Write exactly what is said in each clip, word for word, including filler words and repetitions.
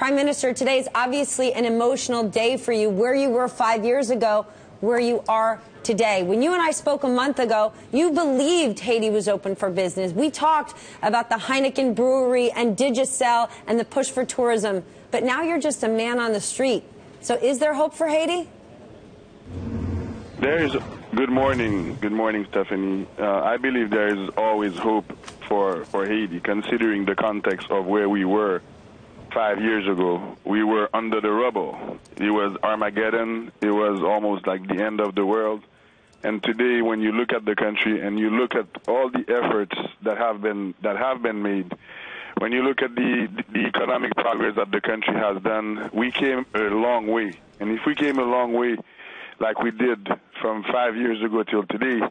Prime Minister, today is obviously an emotional day for you. Where you were five years ago, where you are today. When you and I spoke a month ago, you believed Haiti was open for business. We talked about the Heineken brewery and Digicel and the push for tourism. But now you're just a man on the street. So is there hope for Haiti? There is. Good morning. Good morning, Stephanie. Uh, I believe there is always hope for, for Haiti, considering the context of where we were five years ago. We were under the rubble. It was Armageddon. It was almost like the end of the world. And today, when you look at the country and you look at all the efforts that have been that have been made, when you look at the, the economic progress that the country has done, we came a long way. And if we came a long way like we did from five years ago till today,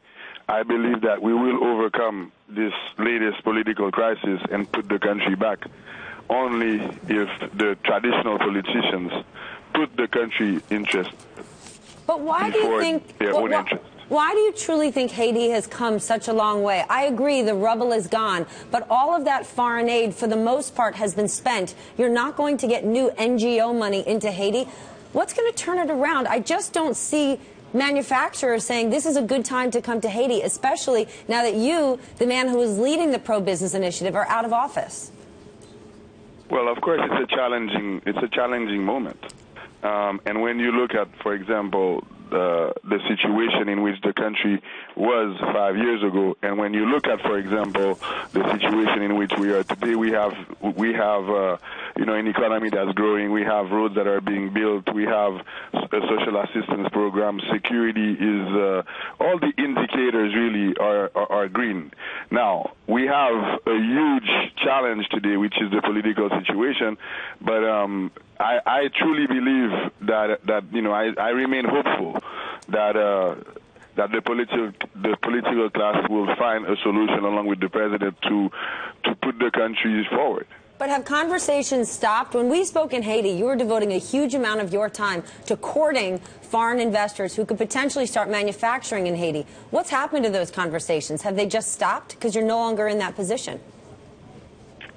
I believe that we will overcome this latest political crisis and put the country back. Only if the traditional politicians put the country interest. But why do you think their well, own why, interest. Why do you truly think Haiti has come such a long way? I agree, the rubble is gone, but all of that foreign aid, for the most part, has been spent. You're not going to get new N G O money into Haiti. What's going to turn it around? I just don't see manufacturers saying this is a good time to come to Haiti, especially now that you, the man who is leading the pro-business initiative, are out of office. Well, of course, it's a challenging it's a challenging moment, um, and when you look at, for example, the the situation in which the country was five years ago, and when you look at, for example, the situation in which we are today, we have we have uh, you know, an economy that's growing, we have roads that are being built, we have a social assistance program, security is uh, all the indicators really are, are are green. Now we have a huge challenge today, which is the political situation, but um, I, I truly believe that that you know I, I remain hopeful that uh, that the political the political class will find a solution along with the president to to put the country forward. But have conversations stopped? When we spoke in Haiti, you were devoting a huge amount of your time to courting foreign investors who could potentially start manufacturing in Haiti. What's happened to those conversations? Have they just stopped? Because you're no longer in that position.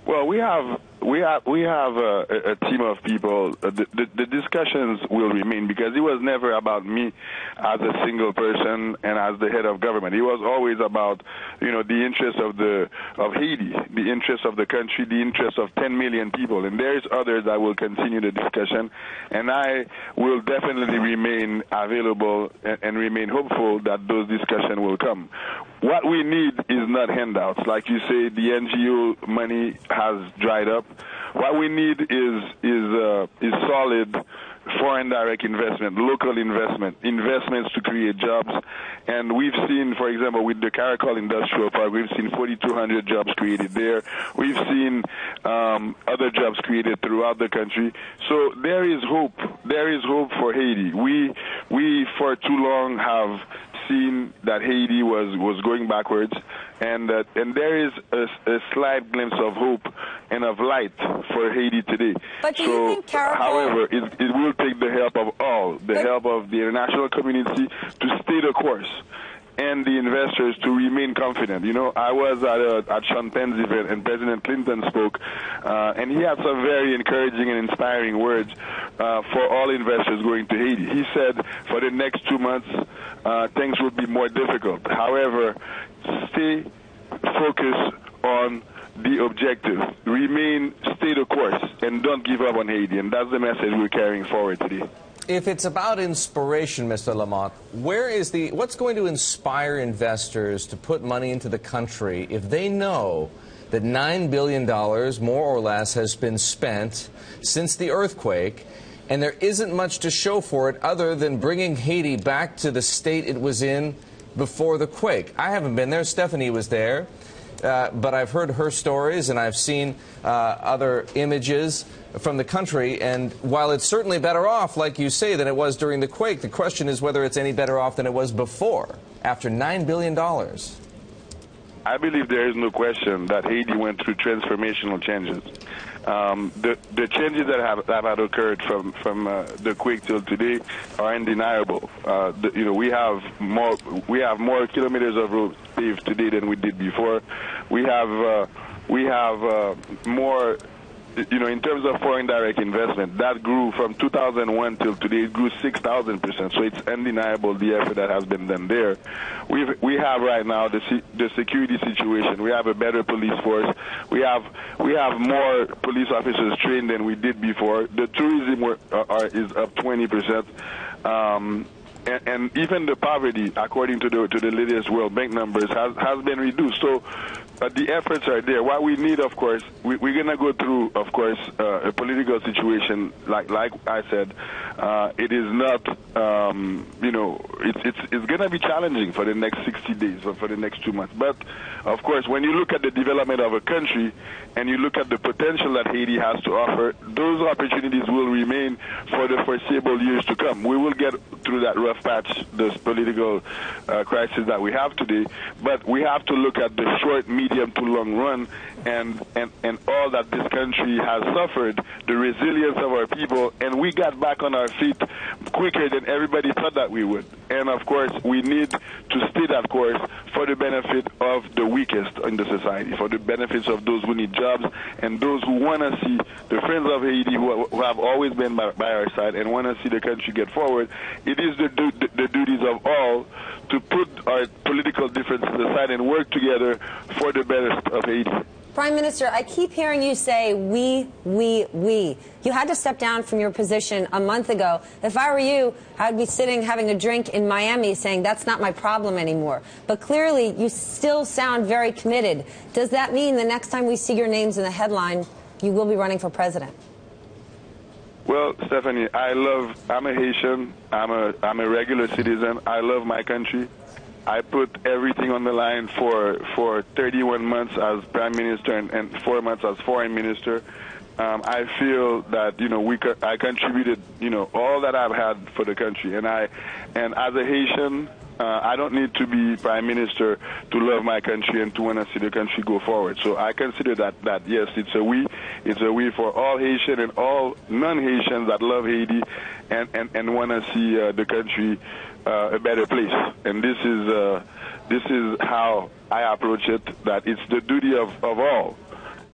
Well, we have we have we have a, a team of people. The, the, the discussions will remain because it was never about me as a single person and as the head of government. It was always about, you know, the interests of the of Haiti, the interests of the country, the interests of ten million people. And there's others that will continue the discussion, and I will definitely remain available and, and remain hopeful that those discussions will come. What we need is not handouts. Like you say, the N G O money has dried up. What we need is is uh, is solid foreign direct investment, local investment, investments to create jobs. And we've seen, for example, with the Caracol Industrial Park, we've seen forty-two hundred jobs created there. We've seen um, other jobs created throughout the country. So there is hope. There is hope for Haiti. We we for too long have seen that Haiti was was going backwards, and that and there is a, a slight glimpse of hope and of light for Haiti today. But do so, you think Caracol, however, it, it will take the help of all, the but, help of the international community to stay the course, and the investors to remain confident. You know, I was at a, at Sean Penn's event, and President Clinton spoke, uh, and he had some very encouraging and inspiring words uh, for all investors going to Haiti. He said, for the next two months, uh, things will be more difficult. However, stay focused on the objective. Remain, stay the course, and don't give up on Haiti. And that's the message we're carrying forward today. If it's about inspiration, Mister Lamothe, where is the what's going to inspire investors to put money into the country if they know that nine billion dollars, more or less, has been spent since the earthquake, and there isn't much to show for it other than bringing Haiti back to the state it was in before the quake? I haven't been there. Stephanie was there, uh, but I've heard her stories, and I've seen uh, other images from the country, and while it's certainly better off, like you say, than it was during the quake, the question is whether it's any better off than it was before, after nine billion dollars. I believe there is no question that Haiti went through transformational changes. Um, the, the changes that have, that have occurred from, from uh, the quake till today are undeniable. Uh, the, you know, we have more, we have more kilometers of roads paved today than we did before. We have, uh, we have uh, more you know, in terms of foreign direct investment, that grew from two thousand one till today. It grew six thousand percent. So it's undeniable the effort that has been done there. We we have right now the the security situation. We have a better police force. We have we have more police officers trained than we did before. The tourism were, uh, are, is up twenty percent. Um, And, and even the poverty, according to the to the latest World Bank numbers, has, has been reduced. So uh, the efforts are there. What we need, of course, we, we're going to go through, of course, uh, a political situation. Like like I said, uh, it is not, um, you know, it's it's, it's going to be challenging for the next sixty days or for the next two months. But, of course, when you look at the development of a country and you look at the potential that Haiti has to offer, those opportunities will remain for the foreseeable years to come. We will get through that rough patch, this political uh, crisis that we have today, but we have to look at the short, medium to long run, and, and, and all that this country has suffered, the resilience of our people, and we got back on our feet quicker than everybody thought that we would. And of course, we need to stay that course for the benefit of the weakest in the society, for the benefits of those who need jobs and those who want to see the friends of Haiti who, who have always been by, by our side and want to see the country get forward. It is the The, the duties of all to put our political differences aside and work together for the best of Haiti. Prime Minister, I keep hearing you say we, we, we. You had to step down from your position a month ago. If I were you, I'd be sitting having a drink in Miami saying that's not my problem anymore. But clearly, you still sound very committed. Does that mean the next time we see your names in the headline, you will be running for president? Well, Stephanie, I love, I'm a Haitian, I'm a, I'm a regular citizen, I love my country. I put everything on the line for, for thirty-one months as Prime Minister and, and four months as Foreign Minister. Um, I feel that, you know, we co I contributed, you know, all that I've had for the country. And I, and as a Haitian, Uh, I don't need to be Prime Minister to love my country and to want to see the country go forward. So I consider that, that yes, it's a we. It's a we for all Haitian and all non-Haitians that love Haiti and, and, and want to see uh, the country uh, a better place. And this is, uh, this is how I approach it, that it's the duty of, of all